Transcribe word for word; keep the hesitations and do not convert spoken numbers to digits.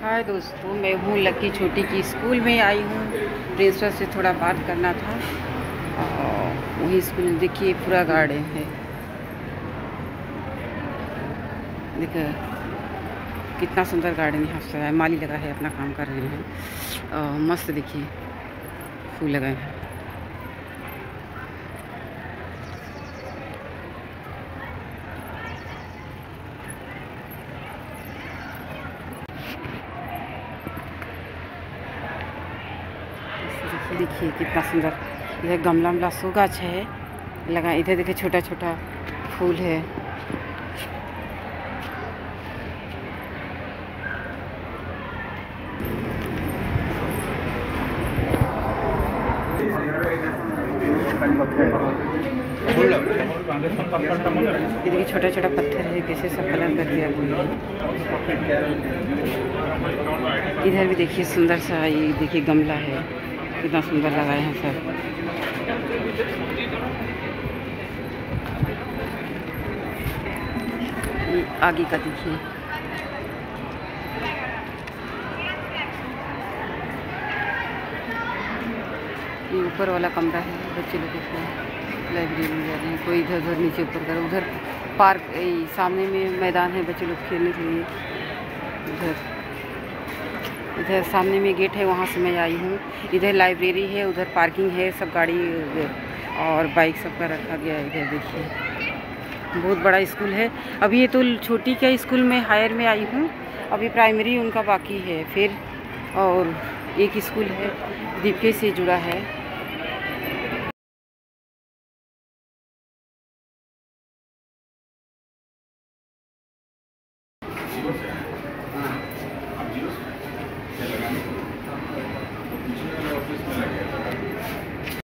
हाय दोस्तों, मैं हूँ लक्की छोटी की स्कूल में आई हूँ। प्रिंसिपल से थोड़ा बात करना था। वही स्कूल में देखिए पूरा गार्डन है, देखिए कितना सुंदर गार्डन यहाँ सजा है। माली लगा है, अपना काम कर रहे हैं। और मस्त देखिए फूल लगाए हैं। देखिए कितना सुंदर इधर गमला वमला सो गाछ है लगा। इधर देखिए छोटा छोटा फूल है। देखिए छोटा छोटा पत्थर है, कैसे सब कलर कर दिया। इधर भी देखिए सुंदर सा, ये देखिए गमला है, कितना सुंदर लगाए हैं सर। ये आगे का देखिए, ये ऊपर वाला कमरा है। बच्चे लोग लाइब्रेरी में जा रहे हैं, कोई इधर उधर नीचे ऊपर कर। उधर पार्क सामने में मैदान है बच्चे लोग खेलने के लिए। उधर इधर सामने में गेट है, वहाँ से मैं आई हूँ। इधर लाइब्रेरी है, उधर पार्किंग है, सब गाड़ी और बाइक सब का रखा गया है। इधर देखिए बहुत बड़ा स्कूल है। अभी ये तो छोटी क्या स्कूल में हायर में आई हूँ, अभी प्राइमरी उनका बाकी है। फिर और एक स्कूल है दीपिका से जुड़ा है। Gracias.